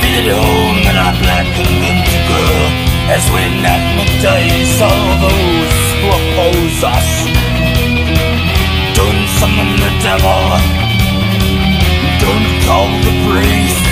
Feel it home in our black and empty girl, as we anathematize all those who oppose us, don't summon the devil, don't call the priest.